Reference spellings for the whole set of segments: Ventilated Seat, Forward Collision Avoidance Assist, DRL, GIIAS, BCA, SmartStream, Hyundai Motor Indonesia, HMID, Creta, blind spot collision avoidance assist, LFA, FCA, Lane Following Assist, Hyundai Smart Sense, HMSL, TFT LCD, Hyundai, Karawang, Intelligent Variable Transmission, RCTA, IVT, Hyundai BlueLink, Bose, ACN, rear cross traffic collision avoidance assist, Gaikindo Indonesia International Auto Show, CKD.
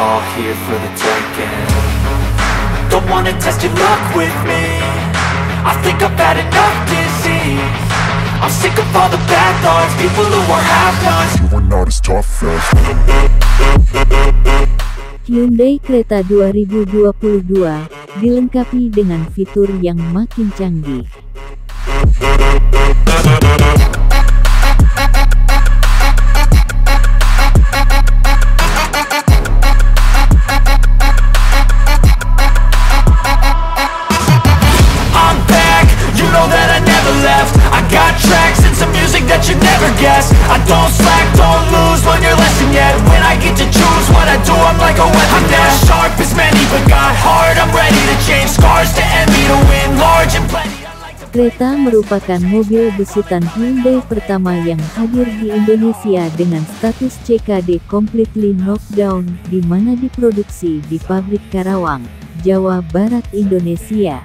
all here for the taking. Don't wanna test your luck with me, I think I've had enough disease. I'm sick of all the bad thoughts, people who are half-nots. You are not as tough as Hyundai Creta 2022 dilengkapi dengan fitur yang makin canggih. I don't slack, don't lose, learn your lesson yet. When I get to choose what I do, I'm like a weapon. I'm not sharp as many, but got hard, I'm ready to change scars to envy, to win large and plenty. Creta merupakan mobil besutan Hyundai pertama yang hadir di Indonesia dengan status CKD completely knockdown, di mana diproduksi di pabrik Karawang, Jawa Barat, Indonesia.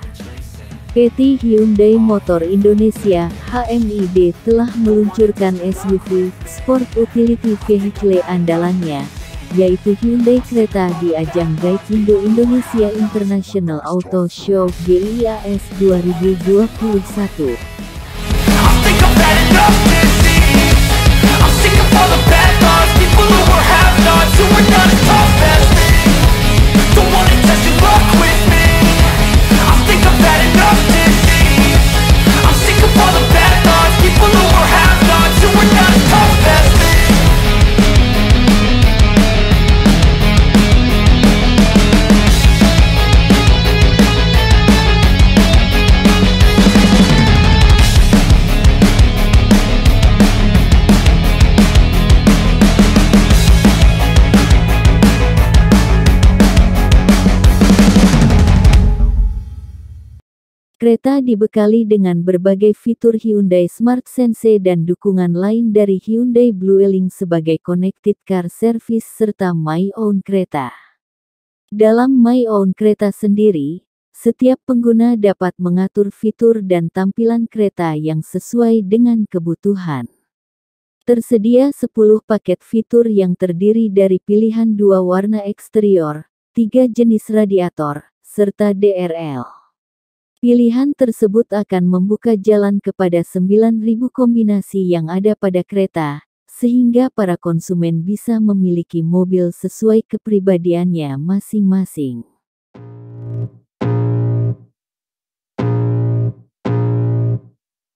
PT Hyundai Motor Indonesia (HMID) telah meluncurkan SUV sport utility vehicle andalannya, yaitu Hyundai Creta di ajang Gaikindo Indonesia International Auto Show (GIIAS) 2021. Creta dibekali dengan berbagai fitur Hyundai Smart Sense dan dukungan lain dari Hyundai BlueLink sebagai Connected Car Service serta My Own Creta. Dalam My Own Creta sendiri, setiap pengguna dapat mengatur fitur dan tampilan Creta yang sesuai dengan kebutuhan. Tersedia 10 paket fitur yang terdiri dari pilihan 2 warna eksterior, 3 jenis radiator, serta DRL. Pilihan tersebut akan membuka jalan kepada 9.000 kombinasi yang ada pada Creta, sehingga para konsumen bisa memiliki mobil sesuai kepribadiannya masing-masing.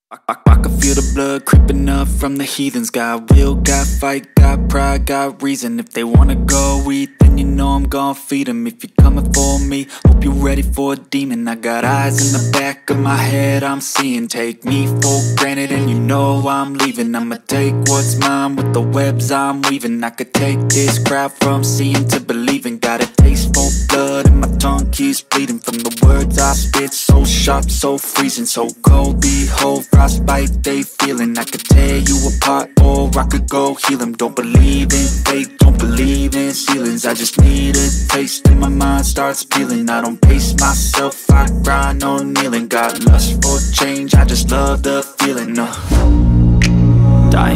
I can feel the blood creeping up from the heathens. Got will, got fight, got pride, got reason. If they wanna go eat, then you know I'm gonna feed them. If you're coming for me, hope you're ready for a demon. I got eyes in the back of my head, I'm seeing. Take me for granted and you know I'm leaving. I'ma take what's mine with the webs I'm weaving. I could take this crowd from seeing to believing. Got a taste for blood and my tongue keeps bleeding from the words I spit. So sharp, so freezing, so cold, behold. Frostbite they feeling, I could tear you apart or I could go heal them. Don't believe in fate, don't believe in ceilings. I just need a taste and my mind starts peeling. I don't pace myself, I grind on kneeling. Got lust for change, I just love the feeling. I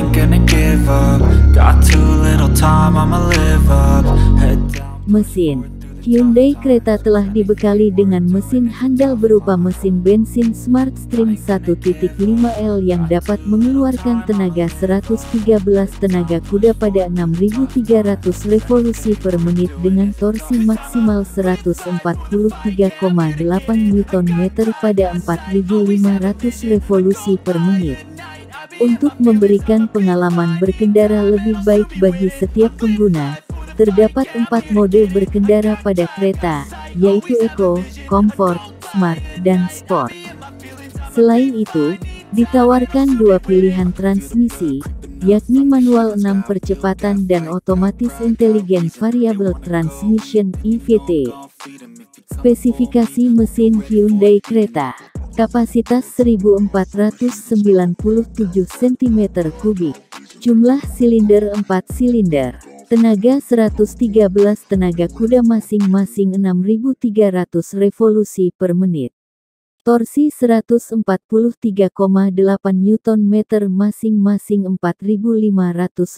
ain't gonna give up, got too little time, I'ma live up. Head down. Mesin Hyundai Creta telah dibekali dengan mesin handal berupa mesin bensin SmartStream 1.5L yang dapat mengeluarkan tenaga 113 tenaga kuda pada 6.300 revolusi per menit dengan torsi maksimal 143,8 Nm pada 4.500 revolusi per menit. Untuk memberikan pengalaman berkendara lebih baik bagi setiap pengguna, terdapat 4 mode berkendara pada Creta, yaitu Eco, Comfort, Smart, dan Sport. Selain itu, ditawarkan 2 pilihan transmisi, yakni manual 6 percepatan dan otomatis Intelligent Variable Transmission (IVT). Spesifikasi mesin Hyundai Creta, kapasitas 1497 cm3, jumlah silinder 4 silinder, tenaga 113 tenaga kuda masing-masing 6.300 revolusi per menit. Torsi 143,8 Nm masing-masing 4.500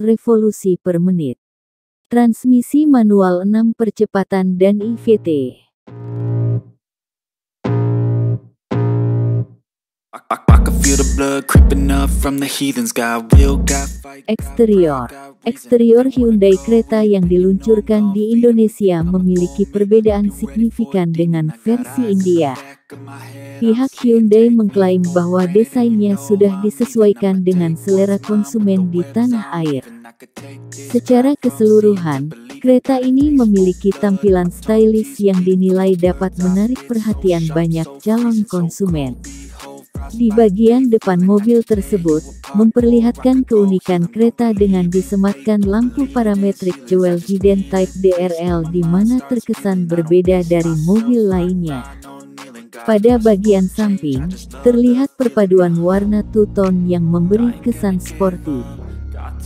revolusi per menit. Transmisi manual 6 percepatan dan IVT. Eksterior Hyundai Creta yang diluncurkan di Indonesia memiliki perbedaan signifikan dengan versi India. Pihak Hyundai mengklaim bahwa desainnya sudah disesuaikan dengan selera konsumen di tanah air. Secara keseluruhan, Creta ini memiliki tampilan stylish yang dinilai dapat menarik perhatian banyak calon konsumen. Di bagian depan mobil tersebut, memperlihatkan keunikan Creta dengan disematkan lampu parametrik jewel hidden type DRL di mana terkesan berbeda dari mobil lainnya. Pada bagian samping, terlihat perpaduan warna two-tone yang memberi kesan sporty.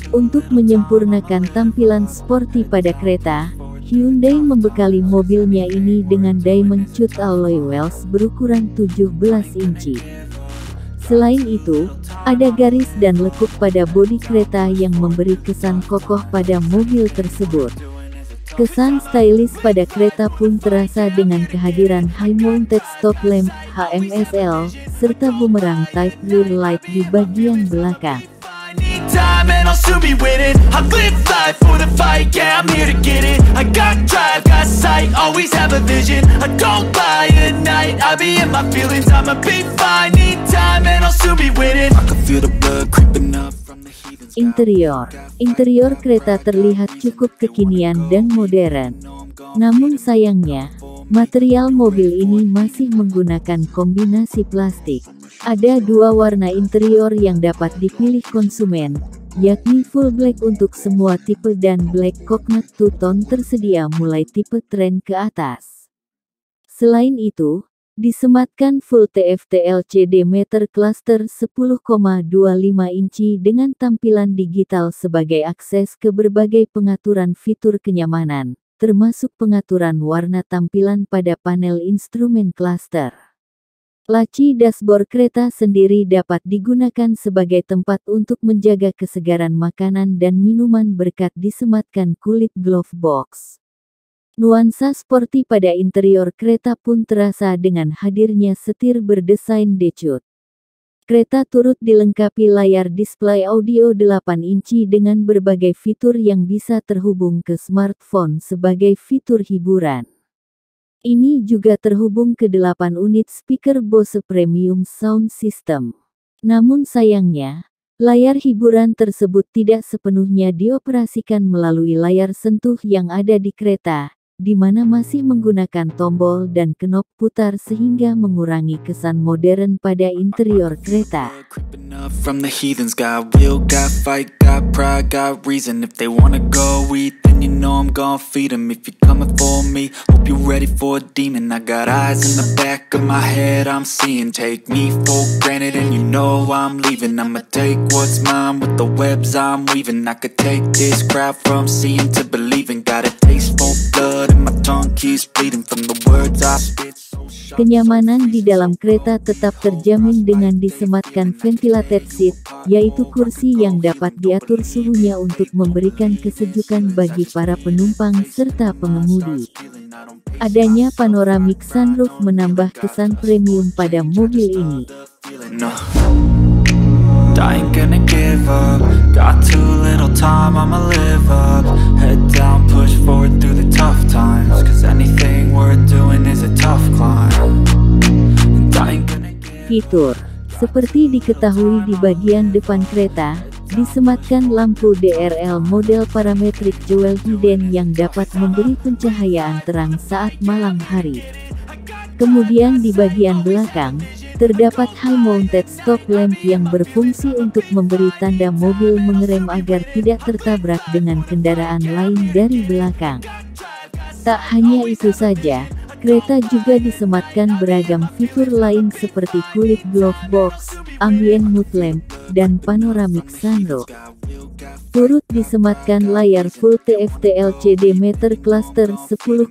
Untuk menyempurnakan tampilan sporty pada Creta, Hyundai membekali mobilnya ini dengan diamond cut alloy wheels berukuran 17 inci. Selain itu, ada garis dan lekuk pada bodi Creta yang memberi kesan kokoh pada mobil tersebut. Kesan stylish pada Creta pun terasa dengan kehadiran high-mounted stop lamp (HMSL) serta bumerang type rear light di bagian belakang. Interior Creta terlihat cukup kekinian dan modern. Namun sayangnya, material mobil ini masih menggunakan kombinasi plastik. Ada dua warna interior yang dapat dipilih konsumen, yakni full black untuk semua tipe dan black cockpit two-tone tersedia mulai tipe trend ke atas. Selain itu, disematkan full TFT LCD meter cluster 10,25 inci dengan tampilan digital sebagai akses ke berbagai pengaturan fitur kenyamanan, termasuk pengaturan warna tampilan pada panel instrumen cluster. Laci dashboard Creta sendiri dapat digunakan sebagai tempat untuk menjaga kesegaran makanan dan minuman berkat disematkan kulit glove box. Nuansa sporty pada interior Creta pun terasa dengan hadirnya setir berdesain decut. Creta turut dilengkapi layar display audio 8 inci dengan berbagai fitur yang bisa terhubung ke smartphone sebagai fitur hiburan. Ini juga terhubung ke 8 unit speaker Bose Premium Sound System. Namun sayangnya, layar hiburan tersebut tidak sepenuhnya dioperasikan melalui layar sentuh yang ada di Creta, di mana masih menggunakan tombol dan knob putar sehingga mengurangi kesan modern pada interior Creta. Kenyamanan di dalam Creta tetap terjamin dengan disematkan ventilated seat, yaitu kursi yang dapat diatur suhunya untuk memberikan kesejukan bagi para penumpang serta pengemudi. Adanya panoramic sunroof menambah kesan premium pada mobil ini. Fitur, seperti diketahui di bagian depan Creta, disematkan lampu DRL model parametrik jewel hidden yang dapat memberi pencahayaan terang saat malam hari. Kemudian di bagian belakang, Terdapat high-mounted stop lamp yang berfungsi untuk memberi tanda mobil mengerem agar tidak tertabrak dengan kendaraan lain dari belakang. Tak hanya itu saja, Creta juga disematkan beragam fitur lain seperti kulit glove box, ambient mood lamp, dan panoramic sunroof. Turut disematkan layar full TFT LCD meter cluster 10,25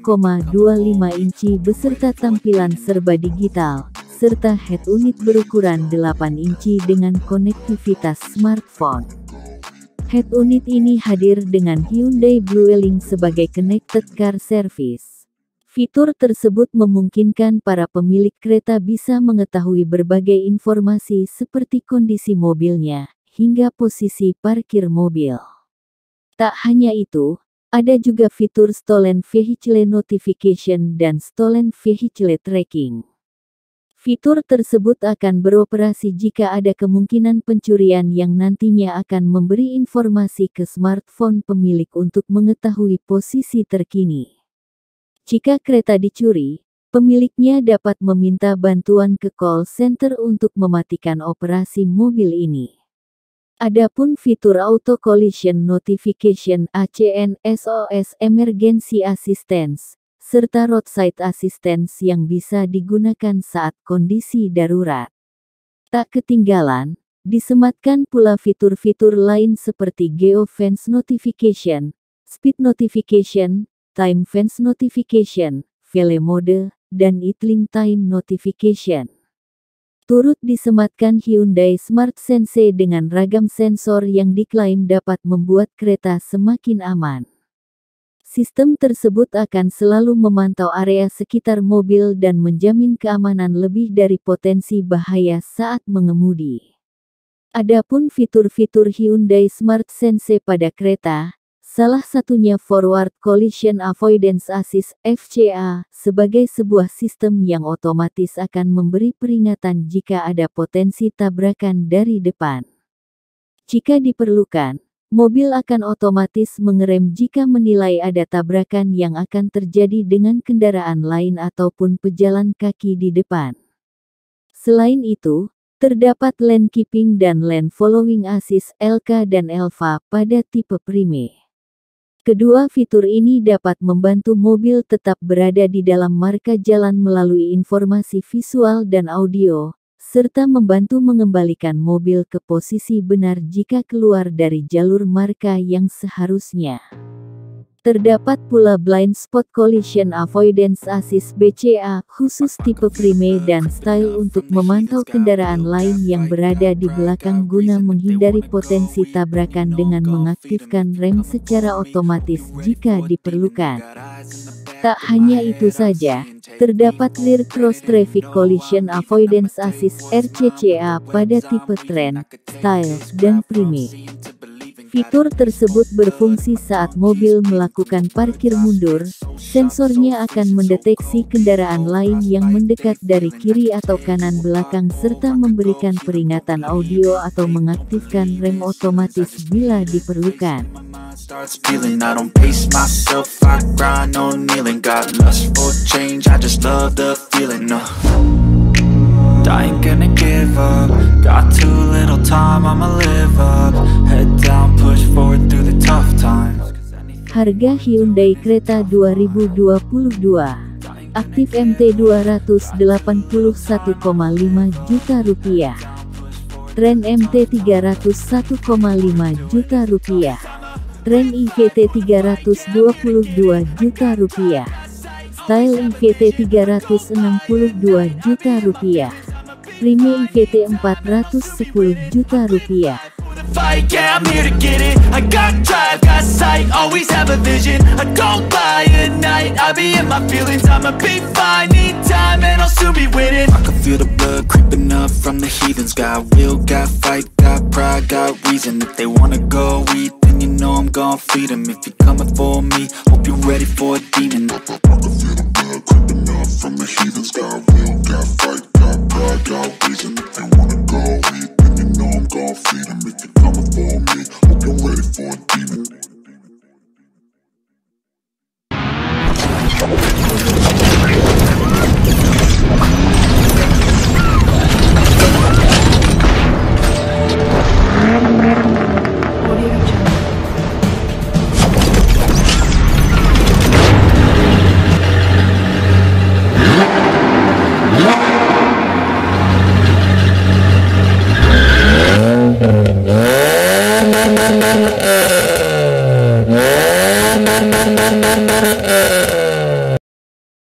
inci beserta tampilan serba digital, serta head unit berukuran 8 inci dengan konektivitas smartphone. Head unit ini hadir dengan Hyundai BlueLink sebagai connected car service. Fitur tersebut memungkinkan para pemilik Creta bisa mengetahui berbagai informasi seperti kondisi mobilnya, hingga posisi parkir mobil. Tak hanya itu, ada juga fitur Stolen Vehicle Notification dan Stolen Vehicle Tracking. Fitur tersebut akan beroperasi jika ada kemungkinan pencurian yang nantinya akan memberi informasi ke smartphone pemilik untuk mengetahui posisi terkini. Jika Creta dicuri, pemiliknya dapat meminta bantuan ke call center untuk mematikan operasi mobil ini. Adapun fitur Auto Collision Notification (ACN), SOS Emergency Assistance, serta Roadside Assistance yang bisa digunakan saat kondisi darurat. Tak ketinggalan, disematkan pula fitur-fitur lain seperti Geofence Notification, Speed Notification, Time Fence Notification, Vele Mode, dan Idling Time Notification. Turut disematkan Hyundai Smart Sense dengan ragam sensor yang diklaim dapat membuat Creta semakin aman. Sistem tersebut akan selalu memantau area sekitar mobil dan menjamin keamanan lebih dari potensi bahaya saat mengemudi. Adapun fitur-fitur Hyundai Smart Sense pada Creta, salah satunya Forward Collision Avoidance Assist (FCA) sebagai sebuah sistem yang otomatis akan memberi peringatan jika ada potensi tabrakan dari depan. Jika diperlukan, mobil akan otomatis mengerem jika menilai ada tabrakan yang akan terjadi dengan kendaraan lain ataupun pejalan kaki di depan. Selain itu, terdapat Lane Keeping dan Lane Following Assist (LK) dan LFA pada tipe Prime. Kedua fitur ini dapat membantu mobil tetap berada di dalam marka jalan melalui informasi visual dan audio, serta membantu mengembalikan mobil ke posisi benar jika keluar dari jalur marka yang seharusnya. Terdapat pula Blind Spot Collision Avoidance Assist (BCA) khusus tipe Prime dan Style untuk memantau kendaraan lain yang berada di belakang guna menghindari potensi tabrakan dengan mengaktifkan rem secara otomatis jika diperlukan. Tak hanya itu saja, terdapat Rear Cross Traffic Collision Avoidance Assist (RCTA) pada tipe Trend, Style, dan Prime. Fitur tersebut berfungsi saat mobil melakukan parkir mundur, sensornya akan mendeteksi kendaraan lain yang mendekat dari kiri atau kanan belakang serta memberikan peringatan audio atau mengaktifkan rem otomatis bila diperlukan. I ain't gonna give up, got too little time, I'ma live up, head down, push forward through the tough times. Harga Hyundai Creta 2022 aktif MT Rp281,5 juta, Trend MT Rp301,5 juta, Trend IVT Rp322 juta, Style IVT Rp362 juta. Prime IVT Rp410 juta. From the heathens, got will, got fight, got pride, got reason.